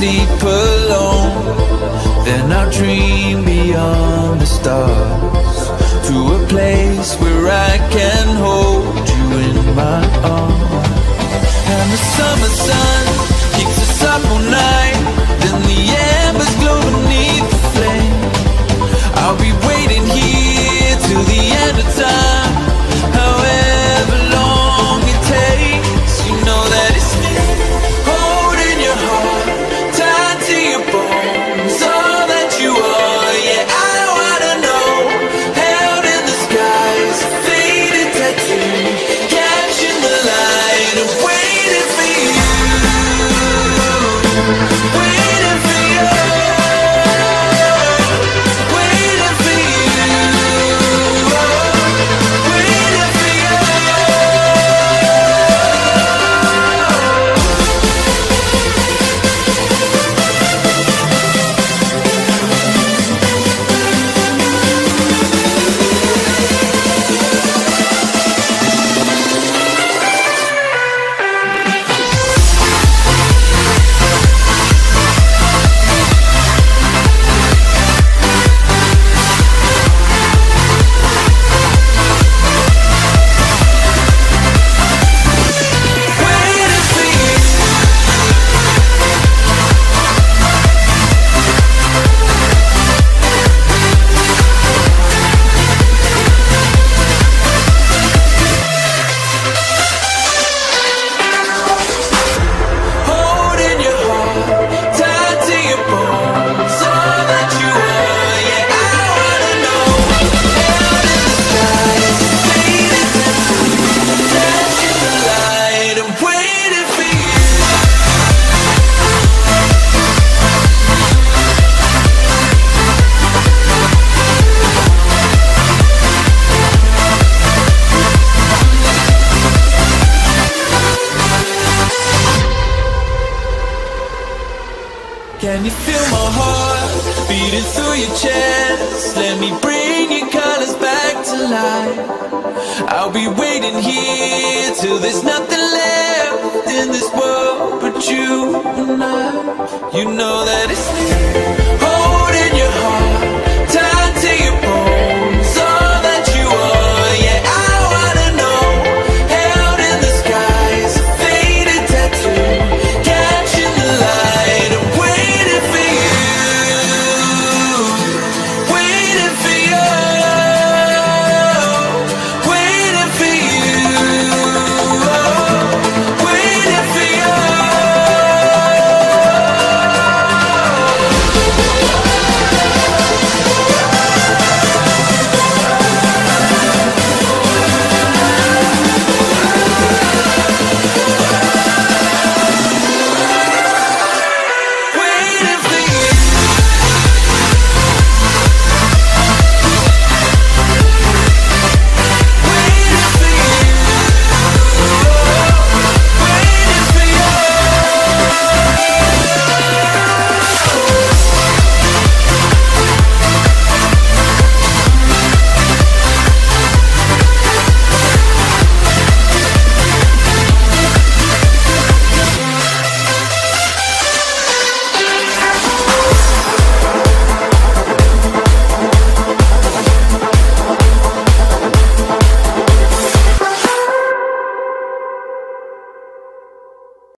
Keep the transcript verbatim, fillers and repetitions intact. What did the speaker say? sleep alone. Then I'll dream beyond the stars, to a place where I can hold you in my arms. And the summer sun keeps us up all night, then the embers glow beneath the flame. I'll be waiting here till the end of time, however long it takes. You know that it's me, holding your heart tied to your bones, all that you are. Yeah, I wanna know, held in the skies, a faded tattoo, catching the light and waiting for you, waiting for you. Can you feel my heart beating through your chest? Let me bring your colors back to life. I'll be waiting here till there's nothing left in this world but you and I. You know that it's me, holding your heart.